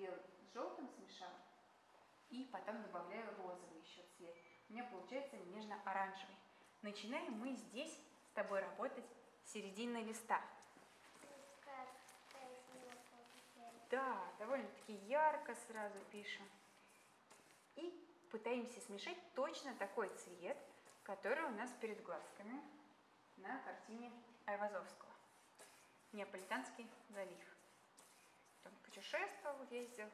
белый с желтым смешала, и потом добавляю розовый еще цвет. У меня получается нежно-оранжевый. Начинаем мы здесь с тобой работать с середины листа. Да, довольно-таки ярко сразу пишем. И пытаемся смешать точно такой цвет, который у нас перед глазками на картине Айвазовского. Неаполитанский залив. Там путешествовал, ездил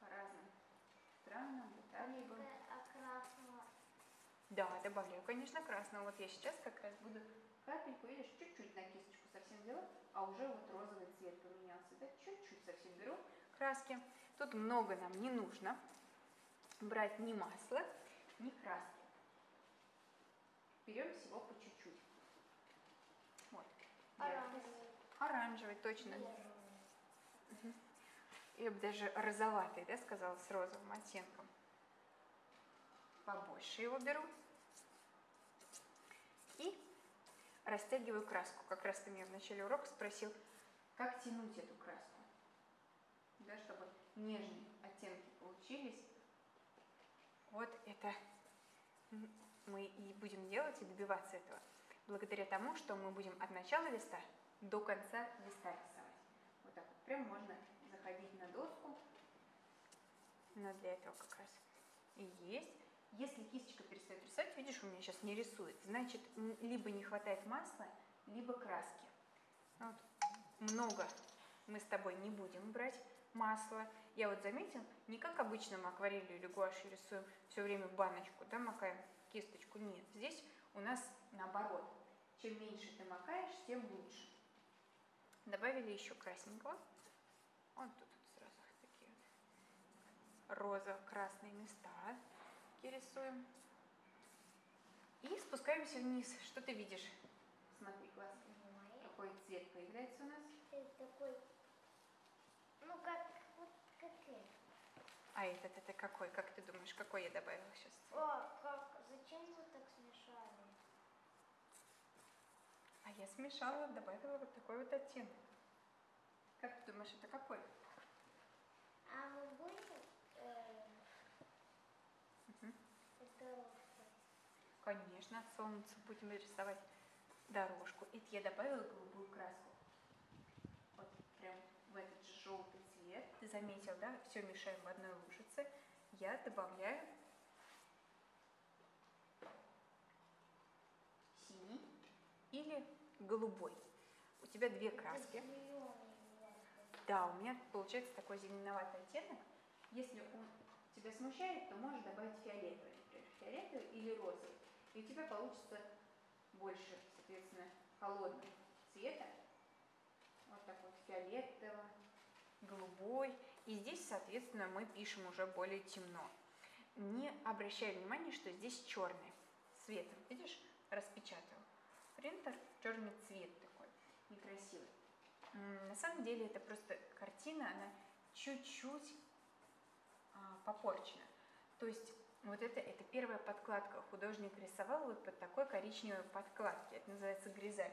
по разным странам, в Италии был. Да, добавляю, конечно, красного. Вот я сейчас как раз буду капельку, видишь, чуть-чуть на кисточку совсем беру, а уже вот розовый цвет поменялся. Да, чуть-чуть совсем беру краски. Тут много нам не нужно брать ни масла, ни краски. Берем всего по чуть-чуть. Вот. Оранжевый. Оранжевый, точно. Угу. Я бы даже розоватый, да, сказала, с розовым оттенком. Побольше его беру и растягиваю краску. Как раз ты меня в начале урока спросил, как тянуть эту краску, да, чтобы нежные оттенки получились. Вот это мы и будем делать, и добиваться этого, благодаря тому, что мы будем от начала листа до конца листа рисовать. Вот так вот, прям можно заходить на доску, но для этого как раз и есть. Если кисточка перестает рисовать, видишь, у меня сейчас не рисует, значит, либо не хватает масла, либо краски. Вот. Много мы с тобой не будем брать масла. Я вот заметила, не как обычно мы акварелью или гуашью рисуем, все время в баночку, да, макаем кисточку. Нет, здесь у нас наоборот. Чем меньше ты макаешь, тем лучше. Добавили еще красненького. Вот тут вот сразу такие розово-красные места рисуем. И спускаемся вниз. Что ты видишь? Смотри, классно. Какой цвет появляется у нас? Такой. Ну, как вот как этот. А этот это какой? Как ты думаешь, какой я добавила сейчас? О, как? Зачем вы так смешали? А я смешала, добавила вот такой вот оттенок. Как ты думаешь, это какой? А мы будем... Угу. Конечно, от солнца будем рисовать дорожку. И я добавила голубую краску. Вот прям в этот же желтый цвет. Ты заметил, да? Все мешаем в одной лужице. Я добавляю синий или голубой. У тебя две краски. Да, у меня получается такой зеленоватый оттенок. Если он тебя смущает, то можешь добавить фиолетовый, например, фиолетовый или розовый. И у тебя получится больше, соответственно, холодного цвета. Вот такой фиолетовый, голубой. И здесь, соответственно, мы пишем уже более темно. Не обращай внимания, что здесь черный цвет. Видишь, распечатал принтер, черный цвет такой, некрасивый. На самом деле это просто картина, она чуть-чуть попорчено. То есть вот это первая подкладка. Художник рисовал вот под такой коричневой подкладкой. Это называется гризель.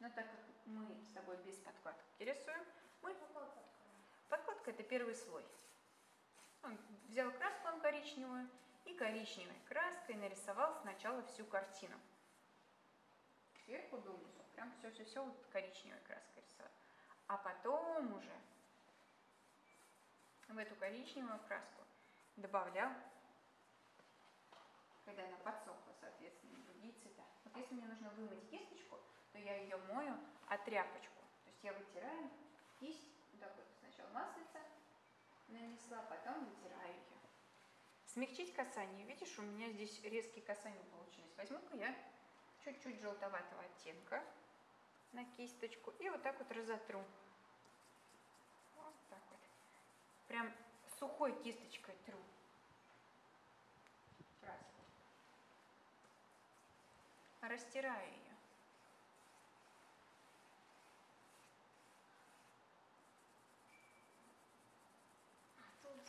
Но так как мы с тобой без подкладки рисуем, мы... Подкладка — это первый слой. Он взял краску коричневую и коричневой краской нарисовал сначала всю картину. Сверху донизу прям все вот коричневой краской рисовал. А потом уже в эту коричневую краску добавлял, когда она подсохла, соответственно, другие цвета. Вот если мне нужно вымыть кисточку, то я ее мою тряпочку. То есть я вытираю кисть, вот так вот сначала маслица нанесла, потом вытираю ее. Смягчить касание. Видишь, у меня здесь резкие касания получились. Возьму-ка я чуть-чуть желтоватого оттенка на кисточку и вот так вот разотру. Вот так вот. Прям сухой кисточкой тру краску. Растираю ее. А тут,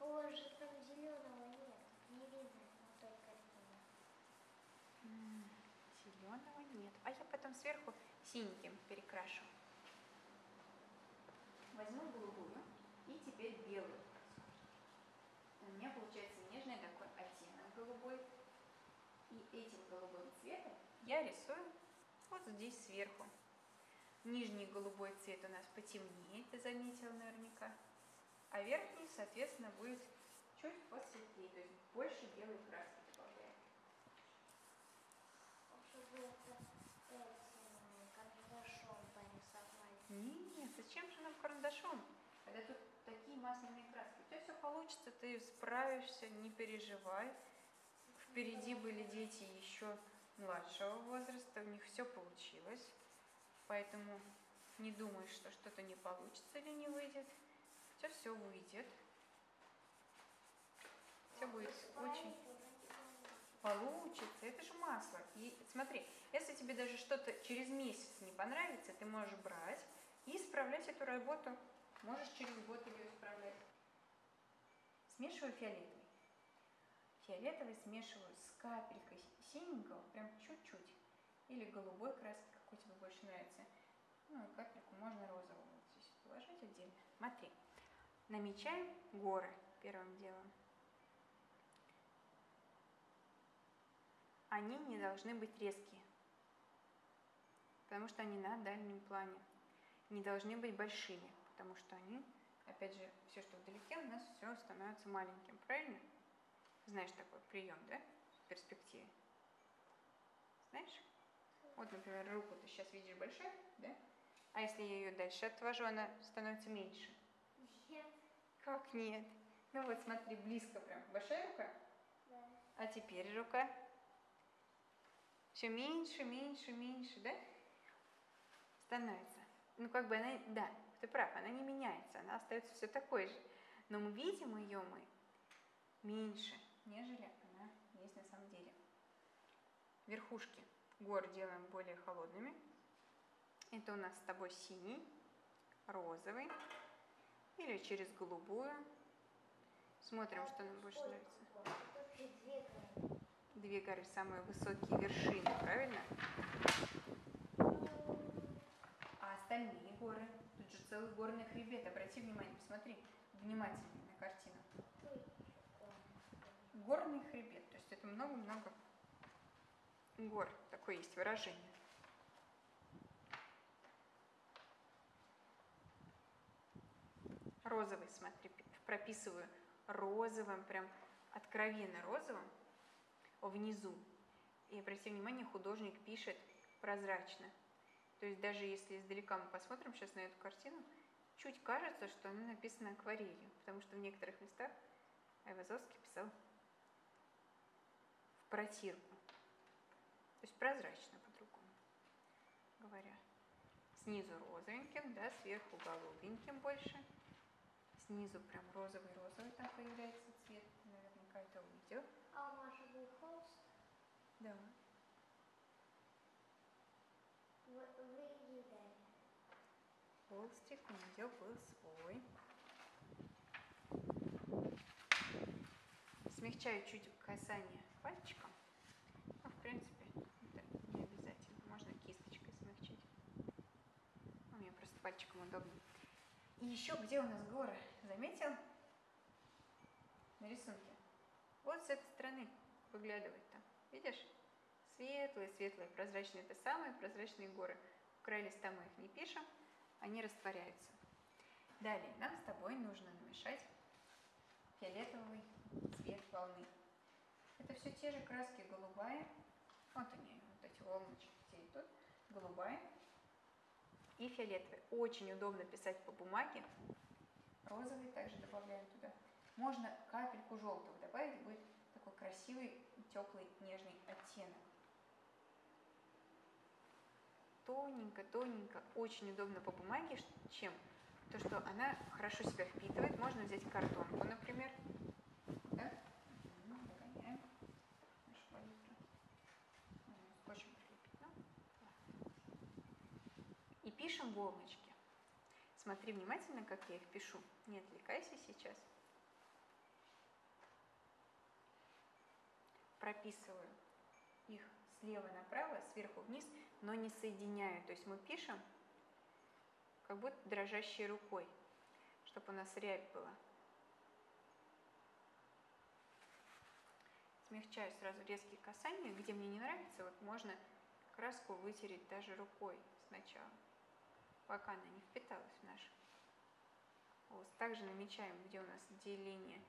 у вас же там зеленого нет, не видно, но только зеленого. Зеленого нет. А я потом сверху синеньким перекрашу. Возьму голубую. теперь белый. У меня получается нежный такой оттенок голубой. И этим голубым цветом я рисую вот здесь сверху. Нижний голубой цвет у нас потемнее, ты заметил наверняка. А верхний, соответственно, будет чуть посветлее, то есть больше белой краски добавляем. Карандашом порисовать. Нет, зачем же нам карандашом? Когда тут такие масляные краски. У тебя все получится, ты справишься, не переживай. Впереди были дети еще младшего возраста, у них все получилось. Поэтому не думай, что что-то не получится или не выйдет. У тебя все выйдет. Все будет очень... Получится, это же масло. И смотри, если тебе даже что-то через месяц не понравится, ты можешь брать и исправлять эту работу. Можешь через год ее исправлять. Смешиваю фиолетовый. Фиолетовый смешиваю с капелькой синенького, прям чуть-чуть. Или голубой краски, какой тебе больше нравится. Ну и капельку можно розовую вот здесь положить отдельно. Смотри, намечаем горы первым делом. Они не должны быть резкие, потому что они на дальнем плане. Не должны быть большими, потому что они, опять же, все, что вдалеке, у нас все становится маленьким, правильно? Знаешь такой прием, да, в перспективе? Знаешь? Вот, например, руку ты сейчас видишь большая, да? А если я ее дальше отвожу, она становится меньше? Нет. Как нет? Ну вот смотри, близко прям. Большая рука? Да. А теперь рука? Все меньше, меньше, меньше, да? Становится. Ну, как бы она, да, ты прав, она не меняется, она остается все такой же. Но мы видим ее мы меньше, нежели она есть на самом деле. Верхушки гор делаем более холодными. Это у нас с тобой синий, розовый или через голубую. Смотрим, что нам больше нравится. Две горы, самые высокие вершины, правильно? А остальные горы? Тут же целый горный хребет. Обрати внимание, посмотри внимательнее на картину. Горный хребет, то есть это много-много гор. Такое есть выражение. Розовый, смотри, прописываю розовым, прям откровенно розовым. Внизу. И обратите внимание, художник пишет прозрачно. То есть даже если издалека мы посмотрим сейчас на эту картину, чуть кажется, что она написана акварелью, потому что в некоторых местах Айвазовский писал в протирку. То есть прозрачно, по-другому говоря. Снизу розовеньким, да, сверху голубеньким больше. Снизу прям розовый-розовый там появляется цвет. Наверняка это увидел. А у Маши был холст? Да. Холстик у нее был свой. Смягчаю чуть касание пальчиком. Ну, в принципе, это не обязательно. Можно кисточкой смягчить. У меня просто пальчиком удобнее. И еще где у нас горы? Заметил? На рисунке. Вот с этой стороны выглядывает там. Видишь? Светлые, прозрачные. Это самые прозрачные горы. В край листа мы их не пишем. Они растворяются. Далее нам с тобой нужно намешать фиолетовый цвет волны. Это все те же краски голубая. Вот они, вот эти волночки. Где и тут. Голубая. И фиолетовый. Очень удобно писать по бумаге. Розовый также добавляем туда. Можно капельку желтого добавить, будет такой красивый, теплый, нежный оттенок. Тоненько, очень удобно по бумаге. Чем? То, что она хорошо себя впитывает. Можно взять картонку, например. Так. Догоняем. Нашу палитру. Скотчем прилепить, да? И пишем волночки. Смотри внимательно, как я их пишу. Не отвлекайся сейчас. Прописываю их слева направо, сверху вниз, но не соединяю. То есть мы пишем как будто дрожащей рукой, чтобы у нас рябь была. Смягчаю сразу резкие касания, где мне не нравится, вот можно краску вытереть даже рукой сначала, пока она не впиталась в наш волос. Также намечаем, где у нас деление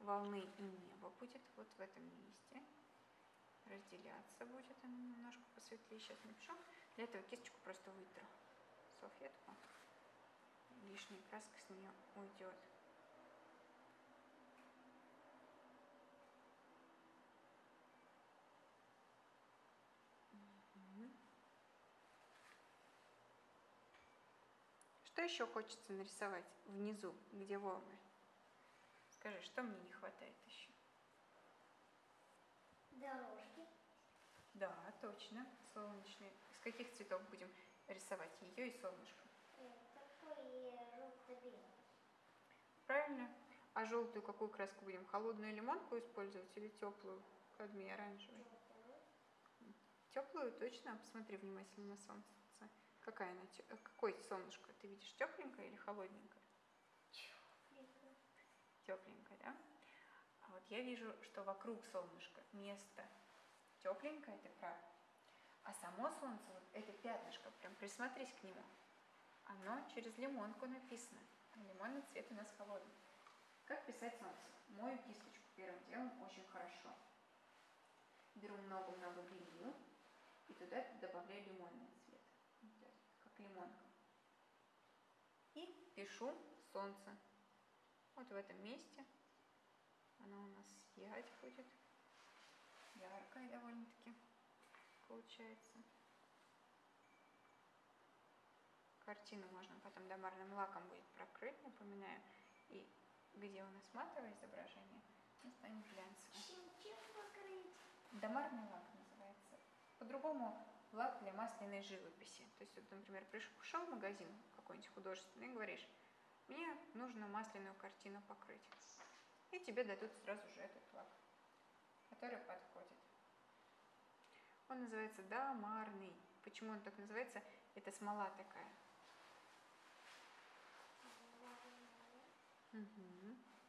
волны и неба будет, вот в этом месте. Разделяться будет, она немножко посветлее, сейчас напишу. Для этого кисточку просто вытру салфетку, лишняя краска с нее уйдет. Что еще хочется нарисовать внизу, где волны? Скажи, что мне не хватает еще? Дорожки. Да, точно. Солнечные. Из каких цветов будем рисовать ее и солнышко? Такой желто-белый. Правильно. А желтую какую краску будем? Холодную лимонку использовать или теплую? Кадмий оранжевый. Теплую, точно. Посмотри внимательно на солнце. Какая она? Какое солнышко? Ты видишь, тепленькое или холодненькое? Тепленькое. Тепленькое, да? А вот я вижу, что вокруг солнышка место тепленькое, это правда. А само солнце, вот это пятнышко, прям присмотрись к нему. Оно через лимонку написано. Лимонный цвет у нас холодный. Как писать солнце? Мою кисточку первым делом очень хорошо. Беру много-много белил и туда добавляю лимонный цвет. Как лимонка. И пишу солнце. Вот в этом месте. Она у нас сиять будет. Яркая довольно-таки получается. Картину можно потом дамарным лаком будет прокрыть, напоминаю. И где у нас матовое изображение, он станет глянцевым. Чем покрыть? Дамарный лак называется. По-другому лак для масляной живописи. То есть, вот, например, пришел в магазин какой-нибудь художественный и говоришь, мне нужно масляную картину покрыть. И тебе дадут сразу же этот лак, который подходит. Он называется дамарный. Почему он так называется? Это смола такая. Угу.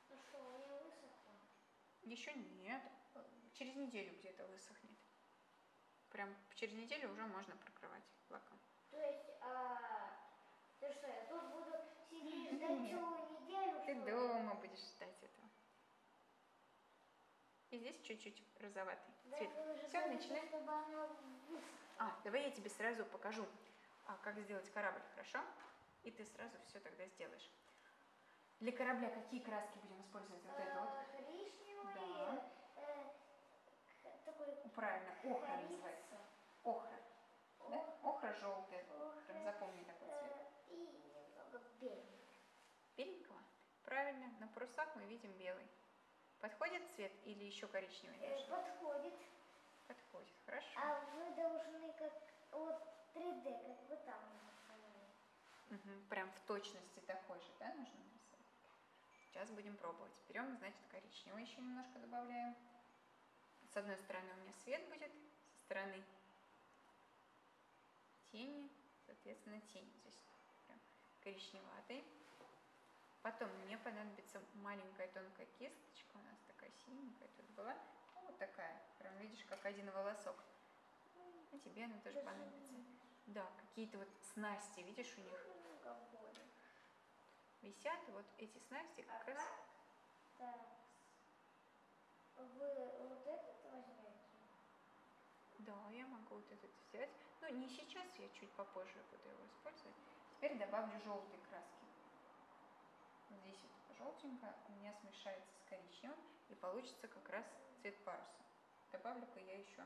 Ну что, у меня высохло? Еще нет. Через неделю где-то высохнет. Прям через неделю уже можно прокрывать лаком. То есть, ты что, я тут буду сидеть ждать целую неделю? Ты дома будешь ждать этого. И здесь чуть-чуть розоватый цвет. Все, начинаем. Давай я тебе сразу покажу, как сделать корабль, хорошо? И ты сразу все тогда сделаешь. Для корабля какие краски будем использовать? Вот это вот. Коричневый. Да. Такой. Правильно, охра называется. Охра. Да? Охра желтая. Прям запомни такой цвет. И немного беленького. Беленького? Правильно. На парусах мы видим белый. Подходит цвет или еще коричневый? Подходит. Подходит, хорошо. А вы должны как вот 3D, как вы там нарисовали. Угу, прям в точности такой же, да, нужно нарисовать? Сейчас будем пробовать. Берем, значит, коричневый еще немножко добавляем. С одной стороны у меня свет будет, со стороны тени, соответственно, тень здесь прям коричневатый. Потом мне понадобится маленькая тонкая кисточка, у нас такая синенькая тут была, вот такая, прям видишь, как один волосок. И тебе она тоже понадобится. Да, какие-то вот снасти, видишь, у них висят вот эти снасти как раз. Да. Вы вот этот возьмете? Да, я могу вот этот взять, но не сейчас, я чуть попозже буду его использовать. Теперь добавлю желтой краски. Здесь вот желтенькая у меня смешается с коричневым и получится как раз цвет паруса. Добавлю-ка я еще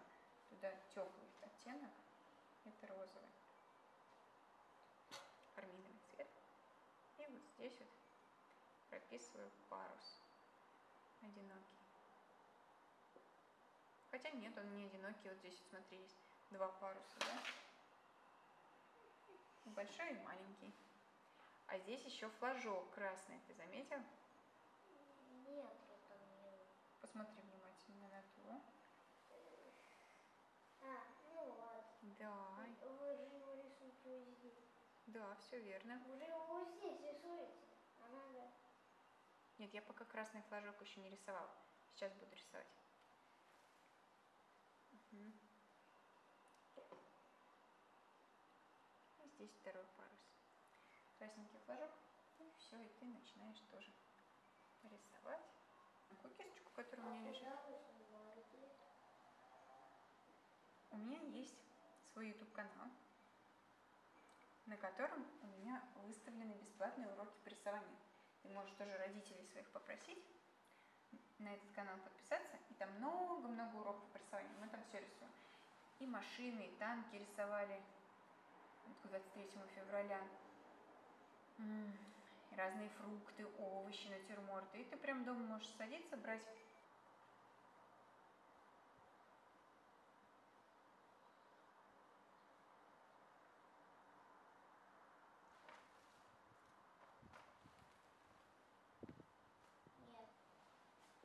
туда теплый оттенок. Это розовый. Карминовый цвет. И вот здесь вот прописываю парус. Одинокий. Хотя нет, он не одинокий. Вот здесь, вот, смотри, есть два паруса. Да? Большой и маленький. А здесь еще флажок красный, ты заметил? Нет, это не... Посмотри внимательно на то. Ну вот. Да. Вы же его рисуете здесь. Да, все верно. Вы же его здесь рисуете. А Да. Нет, я пока красный флажок еще не рисовала. Сейчас буду рисовать. Угу. И здесь второй парус. Красненький флажок. И все, и ты начинаешь тоже рисовать. Какую кисточку, которая у меня лежит. У меня есть свой YouTube-канал, на котором у меня выставлены бесплатные уроки по рисованию. Ты можешь тоже родителей своих попросить на этот канал подписаться. И там много-много уроков по рисованию. Мы там все рисуем. И машины, и танки рисовали. 23 февраля. И разные фрукты, овощи, натюрморты. И ты прям дома можешь садиться, брать...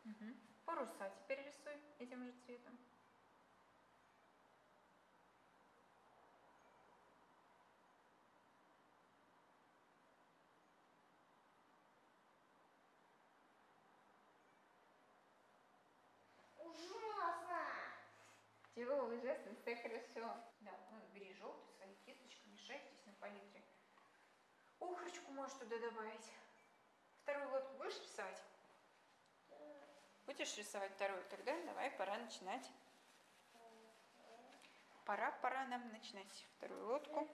Угу. Паруса теперь рисуй этим же цветом. Ужасно! Чего ужасно? Все хорошо. Да, ну, бери желтый, свои кисточки, мешай здесь на палитре. Охрочку можешь туда добавить. Вторую лодку будешь рисовать? Будешь рисовать вторую? Тогда давай, пора начинать. Пора нам начинать вторую лодку.